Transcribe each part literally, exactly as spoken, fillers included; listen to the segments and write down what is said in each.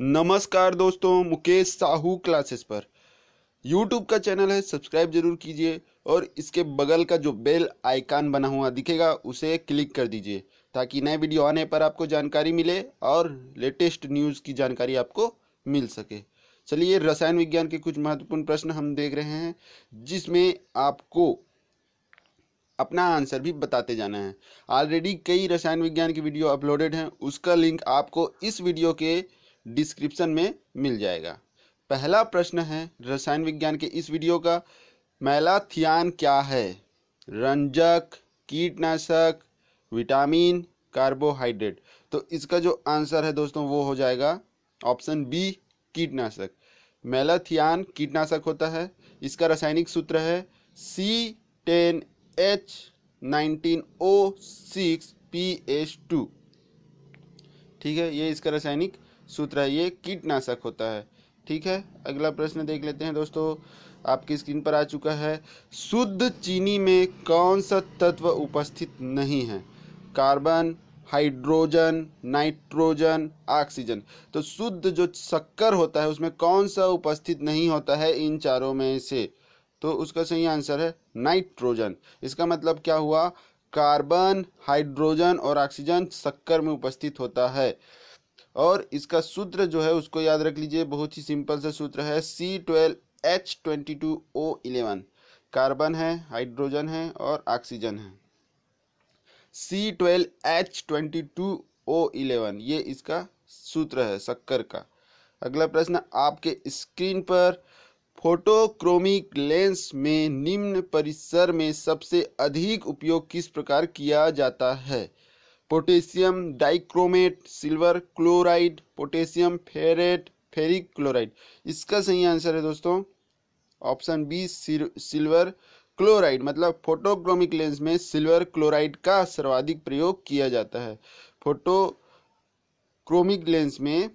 नमस्कार दोस्तों, मुकेश साहू क्लासेस पर यूट्यूब का चैनल है, सब्सक्राइब जरूर कीजिए और इसके बगल का जो बेल आइकन बना हुआ दिखेगा उसे क्लिक कर दीजिए ताकि नए वीडियो आने पर आपको जानकारी मिले और लेटेस्ट न्यूज़ की जानकारी आपको मिल सके। चलिए, रसायन विज्ञान के कुछ महत्वपूर्ण प्रश्न हम देख रहे हैं जिसमें आपको अपना आंसर भी बताते जाना है। ऑलरेडी कई रसायन विज्ञान की वीडियो अपलोडेड हैं, उसका लिंक आपको इस वीडियो के डिस्क्रिप्शन में मिल जाएगा। पहला प्रश्न है रसायन विज्ञान के इस वीडियो का, मैलाथियान क्या है? रंजक, कीटनाशक, विटामिन, कार्बोहाइड्रेट। तो इसका जो आंसर है दोस्तों वो हो जाएगा ऑप्शन बी, कीटनाशक। मैलाथियान कीटनाशक होता है। इसका रासायनिक सूत्र है C ten H nineteen O six P H two. ठीक है, ये इसका रासायनिक सूत्र है, ये कीटनाशक होता है। ठीक है, अगला प्रश्न देख लेते हैं दोस्तों, आपकी स्क्रीन पर आ चुका है। शुद्ध चीनी में कौन सा तत्व उपस्थित नहीं है? Carbon, hydrogen, nitrogen, oxygen. तो शुद्ध जो शक्कर होता है उसमें कौन सा उपस्थित नहीं होता है इन चारों में से? तो उसका सही आंसर है नाइट्रोजन। इसका मतलब क्या हुआ? कार्बन, हाइड्रोजन और ऑक्सीजन शक्कर में उपस्थित होता है। और इसका सूत्र जो है उसको याद रख लीजिए, बहुत ही सिंपल सा सूत्र है C twelve H twenty two O eleven. Carbon है, हाइड्रोजन है और ऑक्सीजन है। C twelve H twenty two O eleven ये इसका सूत्र है शक्कर का। अगला प्रश्न आपके स्क्रीन पर, फोटोक्रोमिक लेंस में निम्न परिसर में सबसे अधिक उपयोग किस प्रकार किया जाता है? Potassium dichromate, silver chloride, potassium ferrate, ferric chloride. इसका सही आंसर है दोस्तों ऑप्शन बी, सिल्वर क्लोराइड। मतलब फोटोक्रोमिक लेंस में सिल्वर क्लोराइड का सर्वाधिक प्रयोग किया जाता है। फोटोक्रोमिक लेंस में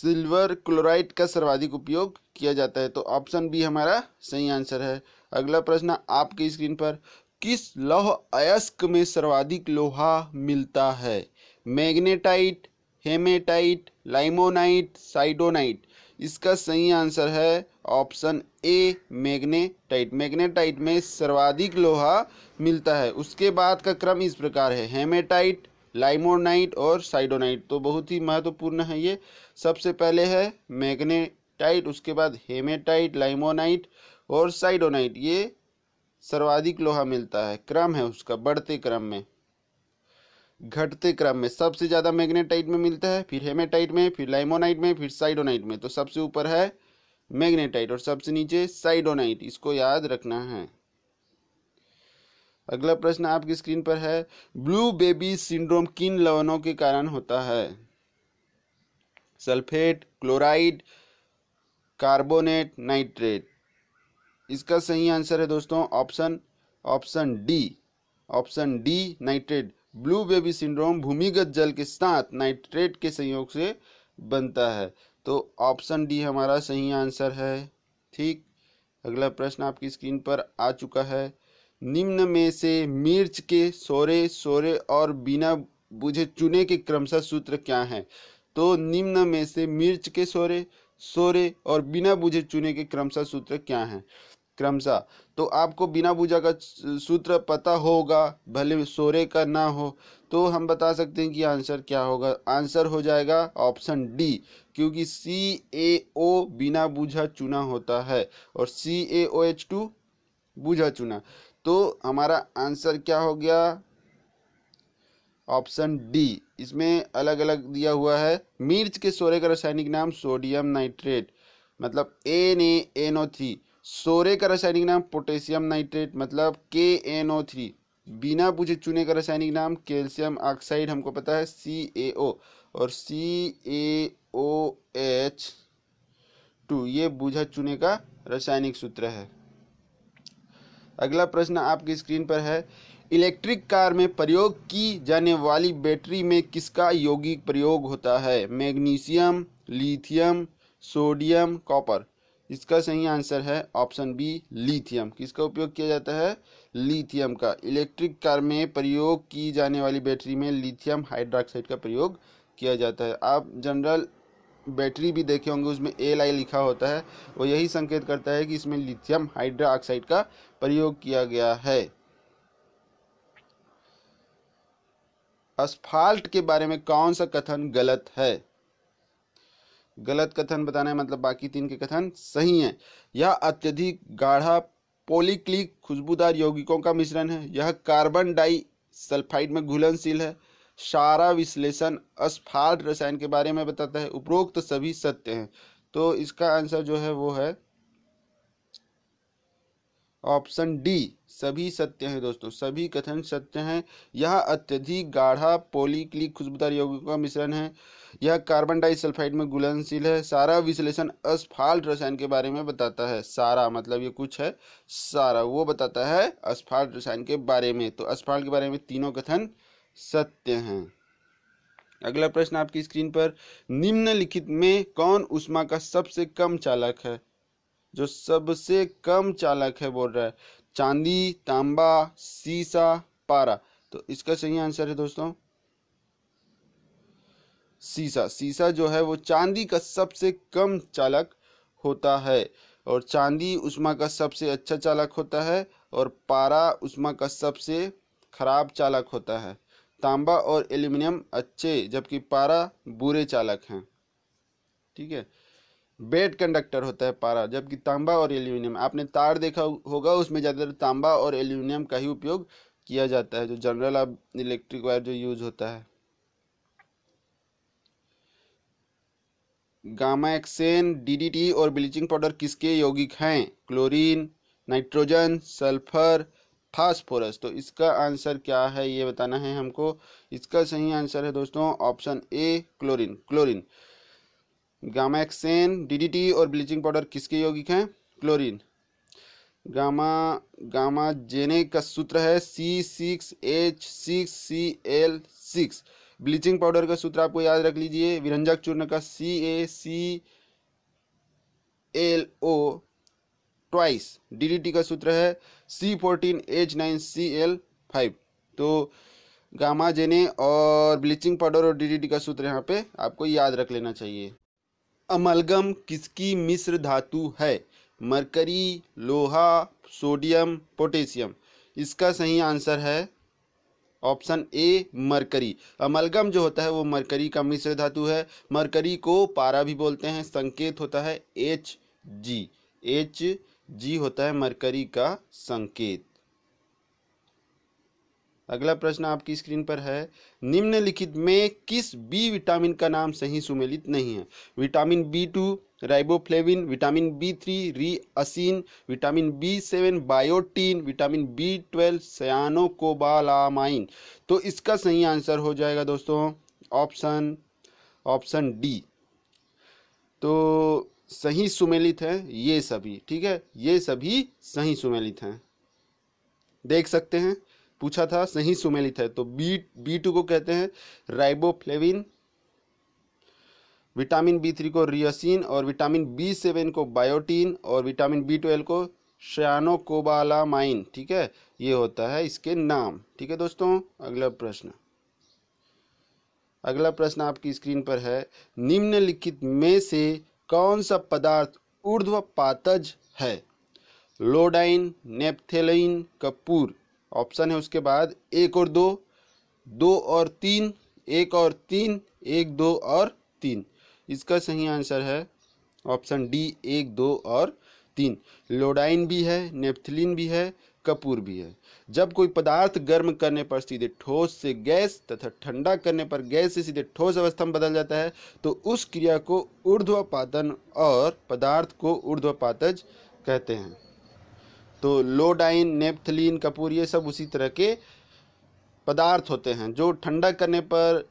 सिल्वर क्लोराइड का सर्वाधिक उपयोग किया जाता है। तो ऑप्शन बी हमारा सही आंसर है। अगला प्रश्न आपकी स्क्रीन पर, किस लौह अयस्क में सर्वाधिक लोहा मिलता है? Magnetite, haematite, limonite, siderite. इसका सही आंसर है ऑप्शन ए, मैग्नेटाइट। मैग्नेटाइट में सर्वाधिक लोहा मिलता है। उसके बाद का क्रम इस प्रकार है, हेमेटाइट, लाइमोनाइट और साइडोनाइट। तो बहुत ही महत्वपूर्ण है ये। सबसे पहले है मैग्नेटाइट, उसके बाद हेमेटाइट, लाइमोनाइट और साइडोनाइट। ये सर्वाधिक लोहा मिलता है, क्रम है उसका, बढ़ते क्रम में, घटते क्रम में। सबसे ज़्यादा मैग्नेटाइट में मिलता है, फिर हेमेटाइट में, फिर लाइमोनाइट में, फिर साइडोनाइट में। तो सबसे ऊपर है मैग्नेटाइट और सबसे नीचे साइडोनाइट। इसको याद रखना है। अगला प्रश्न आपकी स्क्रीन पर है, ब्लू बेबी सिंड्रोम किन लवणों के कारण होता है? Sulphate, chloride, carbonate, nitrate. इसका सही आंसर है दोस्तों option option D, option D nitrate. Blue baby syndrome भूमिगत जल के साथ नाइट्रेट के संयोग से बनता है। तो ऑप्शन डी हमारा सही आंसर है। ठीक, अगला प्रश्न आपकी स्क्रीन पर आ चुका है, निम्न में से मिर्च के सोरे सोरे और बिना बुझे चुने के क्रमशः सूत्र क्या है? तो निम्न में से मिर्च के सोरे सोरे और बिना बुझे चुने के क्रमशः सूत्र क्या है? क्रमशः तो आपको बिना बुझा का सूत्र पता होगा, भले सोरे का ना हो। तो हम बता सकते हैं कि आंसर क्या होगा। आंसर हो जाएगा ऑप्शन डी, क्योंकि सी ए ओ बिना बुझा चुना होता है और सी ए ओ एच टू बुझा चुना। तो हमारा आंसर क्या हो गया? Option D. इसमें अलग अलग दिया हुआ है, मिर्च के सोरे का रासायनिक नाम सोडियम नाइट्रेट मतलब N A N O three, सोरे का रासायनिक नाम पोटेशियम नाइट्रेट मतलब के एन ओ थ्री, बिना पूछे चुने का रासायनिक नाम कैल्शियम ऑक्साइड हमको पता है सी ए ओ, और सी ए ओ एच टू ये बुझा चुने का रासायनिक सूत्र है। अगला प्रश्न आपकी स्क्रीन पर है, इलेक्ट्रिक कार में प्रयोग की जाने वाली बैटरी में किसका यौगिक प्रयोग होता है? Magnesium, lithium, sodium, copper. इसका सही आंसर है ऑप्शन बी, लिथियम। किसका उपयोग किया जाता है? लिथियम का। इलेक्ट्रिक कार में प्रयोग की जाने वाली बैटरी में लिथियम हाइड्रोक्साइड का प्रयोग किया जाता है। आप जनरल बैटरी भी देखे होंगे, उसमें एल आई लिखा होता है, वो यही संकेत करता है कि इसमें लिथियम हाइड्रोक्साइड का प्रयोग किया गया है। अस्फाल्ट के बारे में कौन सा कथन गलत है? गलत कथन बताना है मतलब बाकी तीन के कथन सही हैं। यह अत्यधिक गाढ़ा पॉलीक्लिक खुशबूदार यौगिकों का मिश्रण है। यह कार्बन डाई सल्फाइड में घुलनशील है। सारा विश्लेषण अस्फाल्ट रसायन के बारे में बताता है। उपरोक्त तो सभी सत्य हैं। तो इसका आंसर जो है वो है ऑप्शन डी, सभी सत्य हैं। दोस्तों सभी कथन सत्य हैं। यह अत्यधिक गाढ़ा पॉलीक्लिक खुशबूदार यौगिकों का मिश्रण है। यह कार्बन डाइसल्फाइड में घुलनशील है। सारा विश्लेषण अस्फाल्ट रसायन के बारे में बताता है। सारा मतलब ये कुछ है, सारा वो बताता है अस्फाल्ट रसायन के बारे में। तो अस्फाल्ट के बारे में तीनों कथन सत्य हैं। अगला प्रश्न आपकी स्क्रीन पर, निम्नलिखित में कौन ऊष्मा का सबसे कम चालक है? जो सबसे कम चालक है बोल रहा है, चांदी, तांबा, सीसा, पारा। तो इसका सही आंसर है दोस्तों सीसा। सीसा जो है वो चांदी का सबसे कम चालक होता है, और चांदी ऊष्मा का सबसे अच्छा चालक होता है, और पारा ऊष्मा का सबसे खराब चालक होता है। तांबा और एल्यूमिनियम अच्छे, जबकि पारा बुरे चालक हैं। ठीक है, बेड कंडक्टर होता है पारा, जबकि तांबा और एल्यूमिनियम। आपने तार देखा होगा, उसमें ज़्यादातर तांबा और एल्यूमिनियम का ही उपयोग किया जाता है, जो जनरल अब इलेक्ट्रिक वायर जो यूज होता है। गामा एक्सन, डीडीटी और ब्लीचिंग पाउडर किसके यौगिक हैं? Chlorine, nitrogen, sulphur, phosphorus. तो इसका आंसर क्या है ये बताना है हमको। इसका सही आंसर है दोस्तों option A, chlorine. Chlorine gamma action, DDT और ब्लीचिंग पाउडर किसके यौगिक हैं? क्लोरीन। गामा गामा जेने का सूत्र है C six H six C L six. Bleaching powder का सूत्र आपको याद रख लीजिए, विरंजक चूर्ण का C A C L O twice. DDT का सूत्र है C fourteen H nine C L five. तो गामा जेने और ब्लीचिंग पाउडर और डीडीटी का सूत्र यहाँ पे आपको याद रख लेना चाहिए। अमलगम किसकी मिश्र धातु है? मरकरी, लोहा, सोडियम, पोटेशियम। इसका सही आंसर है ऑप्शन ए, मरकरी। अमलगम जो होता है वो मरकरी का मिश्र धातु है। मरकरी को पारा भी बोलते हैं। संकेत होता है एच जी। एच जी होता है मरकरी का संकेत। अगला प्रश्न आपकी स्क्रीन पर है, निम्नलिखित में किस बी विटामिन का नाम सही सुमेलित नहीं है? Vitamin B two riboflavin, vitamin B three niacin, vitamin B seven biotin, vitamin B twelve cyanocobalamin. तो इसका सही आंसर हो जाएगा दोस्तों ऑप्शन ऑप्शन डी। तो सही सुमेलित है ये सभी। ठीक है, ये सभी सही सुमेलित हैं, देख सकते हैं, पूछा था सही सुमेलित है। तो बी बी टू को कहते हैं राइबोफ्लेविन, विटामिन बी थ्री को रियासिन, और विटामिन बी सेवन को बायोटिन, और विटामिन बी ट्वेल्व को साइनोकोबालामाइन। ठीक है, ये होता है इसके नाम। ठीक है दोस्तों, अगला प्रश्न अगला प्रश्न आपकी स्क्रीन पर है, निम्नलिखित में से कौन सा पदार्थ ऊर्ध्वपातज है? लोडाइन, नेफ्थलीन, कपूर। ऑप्शन है उसके बाद एक और दो, दो और तीन, एक और तीन, एक दो और तीन। इसका सही आंसर है ऑप्शन डी, एक दो और तीन। लोडाइन भी है, नेफ्थलीन भी है, कपूर भी है। जब कोई पदार्थ गर्म करने पर सीधे ठोस से गैस तथा ठंडा करने पर गैस से सीधे ठोस अवस्था में बदल जाता है, तो उस क्रिया को ऊर्ध्वपातन और पदार्थ को ऊर्ध्वपातज कहते हैं। तो लोडाइन, नेफ्थलीन, कपूर ये सब उसी तरह के पदार्थ होते हैं जो ठंडा करने पर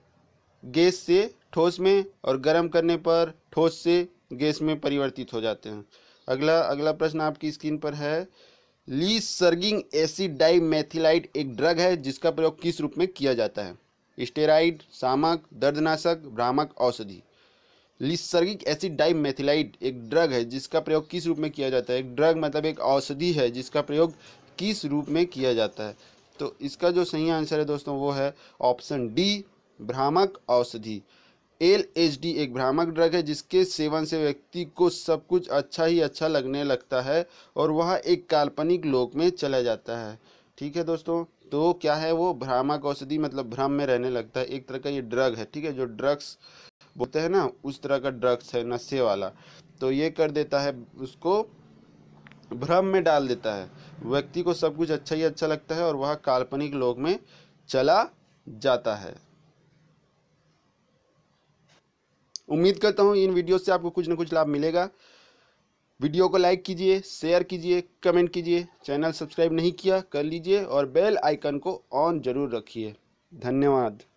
गैस से ठोस में और गर्म करने पर ठोस से गैस में परिवर्तित हो जाते हैं। अगला अगला प्रश्न आपकी स्क्रीन पर है, लिसर्जिक एसिड डाइमेथिलाइड एक ड्रग है जिसका प्रयोग किस रूप में किया जाता है? स्टेरॉइड, सामक, दर्दनाशक, भ्रामक औषधि। लिसर्जिक एसिड डाइमेथिलाइड एक ड्रग है जिसका प्रयोग किस रूप में किया जाता है? एक ड्रग मतलब एक औषधि है जिसका प्रयोग किस रूप में किया जाता है? तो इसका जो सही आंसर है दोस्तों वो है ऑप्शन डी, भ्रामक औषधि। एल एच डी एक भ्रामक ड्रग है जिसके सेवन से व्यक्ति को सब कुछ अच्छा ही अच्छा लगने लगता है और वह एक काल्पनिक लोक में चला जाता है। ठीक है दोस्तों, तो क्या है वो भ्रामक औषधि, मतलब भ्रम में रहने लगता है, एक तरह का ये ड्रग है। ठीक है, जो ड्रग्स बोलते हैं ना उस तरह का ड्रग्स है, नशे वाला। तो ये कर देता है, उसको भ्रम में डाल देता है, व्यक्ति को सब कुछ अच्छा ही अच्छा लगता है और वह काल्पनिक लोक में चला जाता है। उम्मीद करता हूँ इन वीडियो से आपको कुछ ना कुछ लाभ मिलेगा। वीडियो को लाइक कीजिए, शेयर कीजिए, कमेंट कीजिए। चैनल सब्सक्राइब नहीं किया कर लीजिए और बेल आइकन को ऑन जरूर रखिए। धन्यवाद।